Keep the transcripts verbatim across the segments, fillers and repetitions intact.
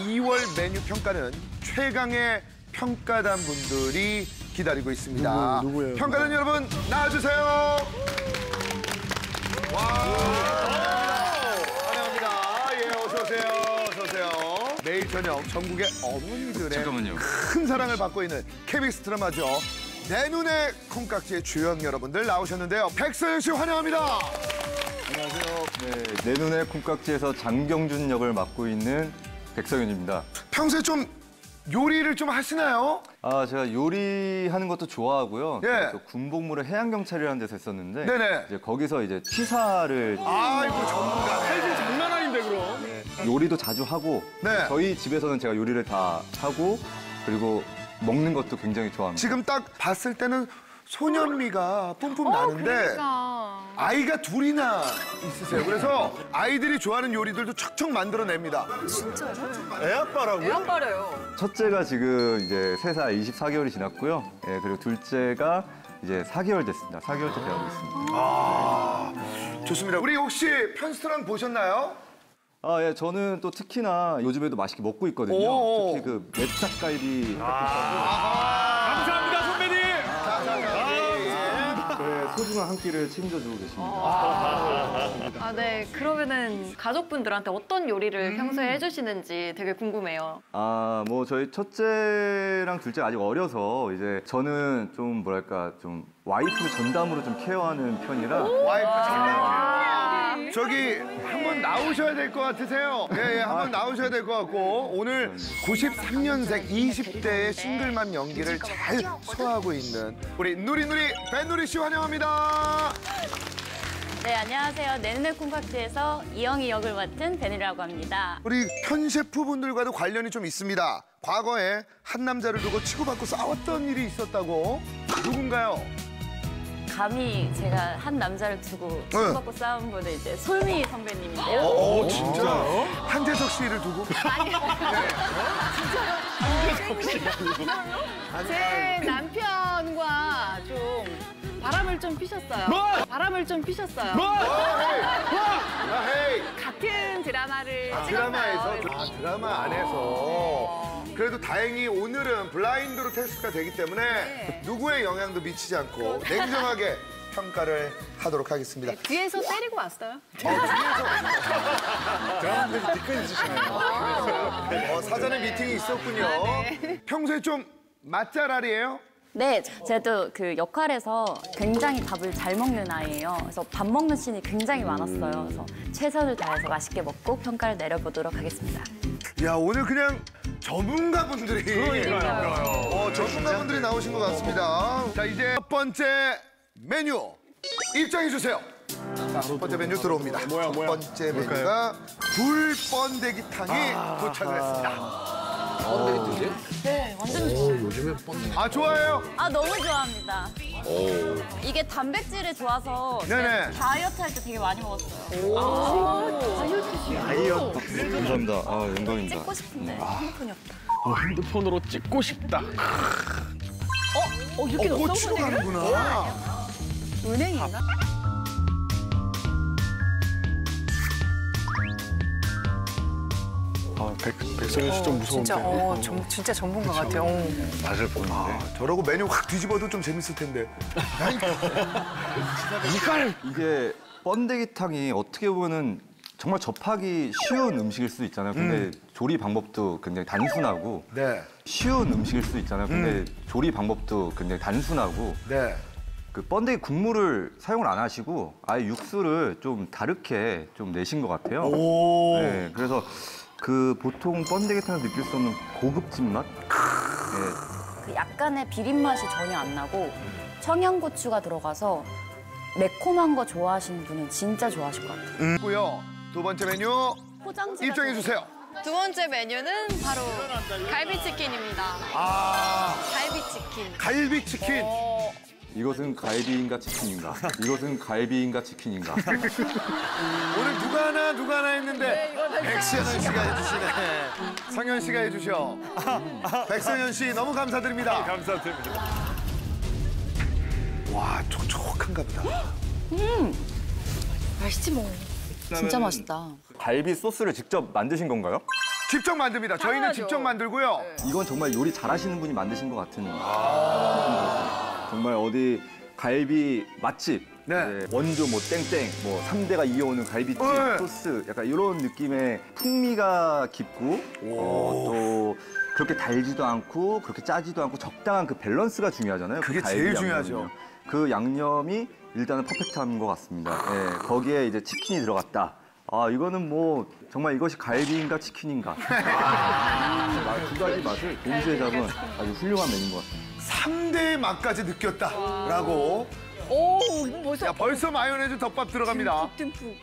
이월 메뉴 평가는 최강의 평가단 분들이 기다리고 있습니다. 누구, 누구예요? 평가단 누구야? 여러분 나와주세요. 와, 환영합니다. 예, 어서 오세요. 어서 오세요. 매일 저녁 전국의 어머니들의 잠깐만요. 큰 사랑을 받고 있는 케이비에스 드라마죠. 내 눈의 콩깍지의 주연 여러분들 나오셨는데요. 백서영 씨 환영합니다. 안녕하세요. 네, 내 눈의 콩깍지에서 장경준 역을 맡고 있는 백성현입니다. 평소에 좀 요리를 좀 하시나요? 아, 제가 요리하는 것도 좋아하고요. 예. 군복무를 해양경찰이라는 데서 했었는데 네네. 이제 거기서 이제 취사를 아이고 전문가. 칼질 장난 아닌데 그럼. 네. 요리도 자주 하고 네. 저희 집에서는 제가 요리를 다 하고 그리고 먹는 것도 굉장히 좋아합니다. 지금 딱 봤을 때는 소년미가 뿜뿜 나는데 어, 그러니까. 아이가 둘이나 있으세요. 그래서 아이들이 좋아하는 요리들도 척척 만들어냅니다. 진짜요? 애아빠라고요? 애아빠래요. 첫째가 지금 이제 세 살 이십사 개월이 지났고요. 예, 그리고 둘째가 이제 사 개월 됐습니다. 사 개월째 배우고 있습니다. 아, 네. 좋습니다. 우리 혹시 편스토랑 보셨나요? 아, 예, 저는 또 특히나 요즘에도 맛있게 먹고 있거든요. 오오. 특히 그 맵삭갈비. 소중한 한 끼를 책임져주고 계십니다. 아, 아, 네. 그러면은 가족분들한테 어떤 요리를 음. 평소에 해주시는지 되게 궁금해요. 아, 뭐 저희 첫째랑 둘째가 아직 어려서 이제 저는 좀 뭐랄까 좀 와이프 전담으로 좀 케어하는 편이라. 와이프 전담. 저기 한번 나오셔야 될 것 같으세요. 예, 예, 한번 나오셔야 될 것 같고 오늘 구십삼 년생 이십 대의 싱글맘 연기를 잘 소화하고 있는 우리 누리누리 배누리 씨 환영합니다. 네, 안녕하세요. 내 눈의 콩깍지에서 이영희 역을 맡은 배누리라고 합니다. 우리 현 셰프분들과도 관련이 좀 있습니다. 과거에 한 남자를 두고 치고받고 싸웠던 일이 있었다고. 누군가요? 감히 제가 한 남자를 두고 치고받고 네. 싸운 분은 이제 솔미 선배님인데요. 어, 진짜요? 한재석 씨를 두고? 아니요. 진짜요? 한재석 씨. 제 남편과 좀... 바람을 좀 피셨어요. 뭐? 바람을 좀 피셨어요. 뭐? 같은 드라마를 아, 드라마에서 아, 드라마 안에서 그래도 다행히 오늘은 블라인드로 테스트가 되기 때문에 네. 누구의 영향도 미치지 않고 냉정하게 평가를 하도록 하겠습니다. 네, 뒤에서 때리고 왔어요. 어, 뒤에서 드라마에서 뒤끝 있으시네요. 사전에 네. 미팅이 있었군요. 아, 네. 평소에 좀 맛잘알이에요? 네, 제가 또 그 역할에서 굉장히 밥을 잘 먹는 아이예요. 그래서 밥 먹는 씬이 굉장히 많았어요. 그래서 최선을 다해서 맛있게 먹고 평가를 내려보도록 하겠습니다. 야, 오늘 그냥 전문가분들이 그러니까요. 어, 전문가분들이 나오신 것 같습니다. 자, 이제 첫 번째 메뉴 입장해 주세요. 자, 첫 번째 메뉴 들어옵니다. 뭐야, 뭐야. 첫 번째 메뉴가 굴번데기탕이 아, 도착을 했습니다. 아. 번데기탕이요? 네, 완전 좋아요. 요즘에 번데기. 아, 좋아해요? 아, 너무 좋아합니다. 오. 이게 단백질이 좋아서 다이어트 할 때 되게 많이 먹었어요. 오. 아, 다이어트시요? 다이어트. 감사합니다. 아, 영광입니다. 찍고 싶은데 아. 핸드폰이 없다. 어, 핸드폰으로 찍고 싶다. 어? 어, 이렇게 넣었던 거치러 가는구나. 은행인가? 아, 백, 백성현 씨 좀 무서운데. 진짜, 어, 정, 진짜 전문가 같아요. 맛을 보는데. 아, 저러고 메뉴 확 뒤집어도 좀 재밌을 텐데. 이깔! 이게 번데기탕이 어떻게 보면은 정말 접하기 쉬운 음식일 수도 있잖아요. 근데 음. 조리 방법도 굉장히 단순하고. 네. 쉬운 음식일 수도 있잖아요. 근데 음. 조리 방법도 굉장히 단순하고. 네. 그 번데기 국물을 사용을 안 하시고 아예 육수를 좀 다르게 좀 내신 것 같아요. 오. 네, 그래서. 그 보통 번데기탕에서 느낄 수 없는 고급진 맛? 네. 그 약간의 비린 맛이 전혀 안 나고 청양고추가 들어가서 매콤한 거 좋아하시는 분은 진짜 좋아하실 것 같아요. 음. 두 번째 메뉴 입장해 주세요. 두 번째 메뉴는 바로 갈비치킨입니다. 아, 갈비치킨. 갈비치킨. 어... 이것은 갈비인가 치킨인가? 이것은 갈비인가 치킨인가? 오늘 누가 하나 누가 하나 했는데 네, 백성현 씨가 해주시네. 성현 씨가 해주셔. 백성현 씨 너무 감사드립니다. 네, 감사드립니다. 와, 촉촉한가 보다. 음, 맛있지 뭐. 진짜 맛있다. 갈비 소스를 직접 만드신 건가요? 직접 만듭니다. 당연하죠. 저희는 직접 만들고요. 네. 이건 정말 요리 잘하시는 분이 만드신 것 같은. 아 정말 어디 갈비 맛집. 네. 원조 뭐 땡땡 뭐 삼 대가 이어오는 갈비찜 네. 소스 약간 이런 느낌의 풍미가 깊고 어, 또 그렇게 달지도 않고 그렇게 짜지도 않고 적당한 그 밸런스가 중요하잖아요. 그게 그 제일 중요하죠. 그 양념이 일단은 퍼펙트한 것 같습니다. 네, 거기에 이제 치킨이 들어갔다. 아 이거는 뭐 정말 이것이 갈비인가 치킨인가 아, 두 가지 맛을 동시에 잡은 아주 훌륭한 메뉴인 것 같습니다. 삼 대의 맛까지 느꼈다라고. 오, 이건 벌써. 야, 벌써 마요네즈 덮밥 들어갑니다. 듬뿍.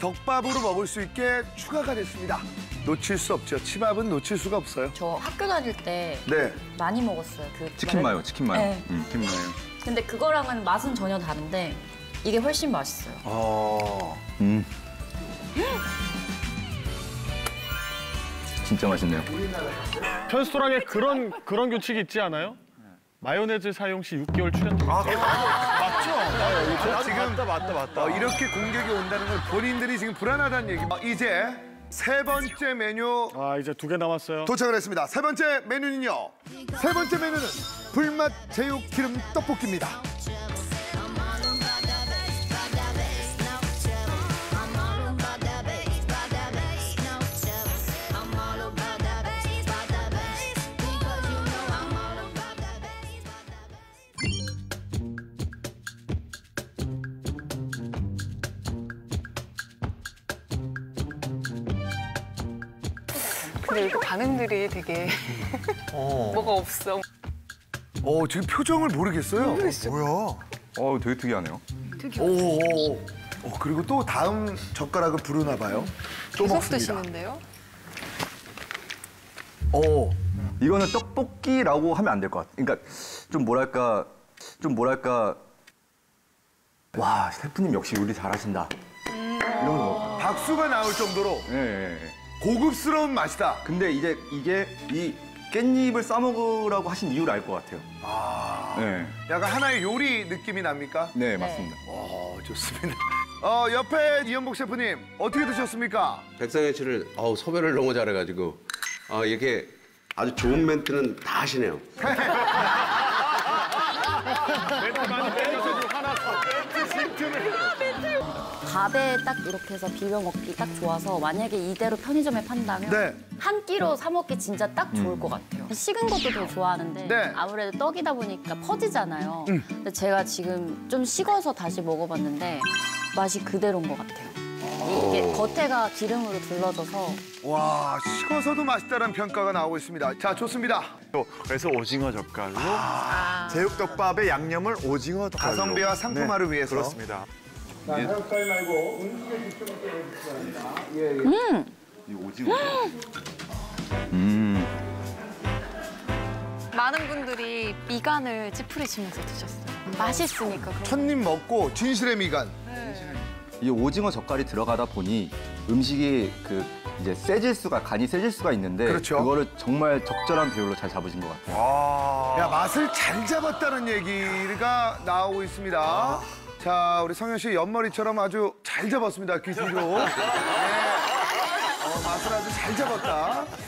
덮밥으로 먹을 수 있게 추가가 됐습니다. 놓칠 수 없죠. 치밥은 놓칠 수가 없어요. 저 학교 다닐 때 네. 많이 먹었어요. 그 치킨 마요, 치킨 마요. 네. 음, 치킨 마요. 근데 그거랑은 맛은 전혀 다른데 이게 훨씬 맛있어요. 아, 음. 진짜 맛있네요. 편스토랑에 그런 그런 규칙이 있지 않아요? 마요네즈 사용 시 육 개월 출연료. 아, 맞죠? 아, 지금 맞다, 맞다, 맞다. 어, 이렇게 공격이 온다는 건 본인들이 지금 불안하다는 얘기. 어, 이제 세 번째 메뉴. 아, 이제 두 개 남았어요. 도착을 했습니다. 세 번째 메뉴는요. 세 번째 메뉴는 불맛 제육 기름 떡볶이입니다. 근데 이거 반응들이 되게 어. 뭐가 없어. 어 지금 표정을 모르겠어요. 모르겠어요. 뭐야? 어 되게 특이하네요. 특이하네요. 어 그리고 또 다음 젓가락을 부르나 봐요. 계속 먹습니다. 드시는데요? 어 이거는 떡볶이라고 하면 안 될 것 같아. 그러니까 좀 뭐랄까 좀 뭐랄까 와 셰프님 역시 요리 잘하신다. 음. 이런 거 박수가 나올 정도로. 예. 예, 예. 고급스러운 맛이다. 근데 이제 이게 이 깻잎을 싸먹으라고 하신 이유를 알 것 같아요. 아, 네. 약간 하나의 요리 느낌이 납니까? 네, 맞습니다. 네. 와, 좋습니다. 어, 옆에 이연복 셰프님, 어떻게 드셨습니까? 백성현 씨를 어우, 섭외를 너무 잘해가지고 어, 이렇게 아주 좋은 멘트는 다 하시네요. 밥에 딱 이렇게 해서 비벼 먹기 딱 좋아서 만약에 이대로 편의점에 판다면 네. 한 끼로 사 먹기 진짜 딱 좋을 음. 것 같아요. 식은 것도 되게 좋아하는데 네. 아무래도 떡이다 보니까 퍼지잖아요. 음. 근데 제가 지금 좀 식어서 다시 먹어봤는데 맛이 그대로인 것 같아요. 이게 겉에가 기름으로 둘러져서 와 식어서도 맛있다는 평가가 나오고 있습니다. 자 좋습니다. 그래서 오징어 젓갈로 아 제육덮밥의 양념을 오징어 젓갈로 가성비와 상품화를 네. 위해서 그렇습니다. 자, 해역살 말고 음식에 집중해서 해주시겠습니다. 예, 예. 음! 이 오징어. 음. 많은 분들이 미간을 찌푸리시면서 드셨어요. 맛있으니까. 첫 입 먹고 진실의 미간. 네. 이 오징어 젓갈이 들어가다 보니 음식이 그 이제 세질 수가, 간이 세질 수가 있는데 그렇죠. 그거를 정말 적절한 비율로 잘 잡으신 것 같아요. 아. 야, 맛을 잘 잡았다는 얘기가 나오고 있습니다. 아. 자, 우리 성현 씨 옆머리처럼 아주 잘 잡았습니다, 귀신으로. 네. 어, 맛을 아주 잘 잡았다.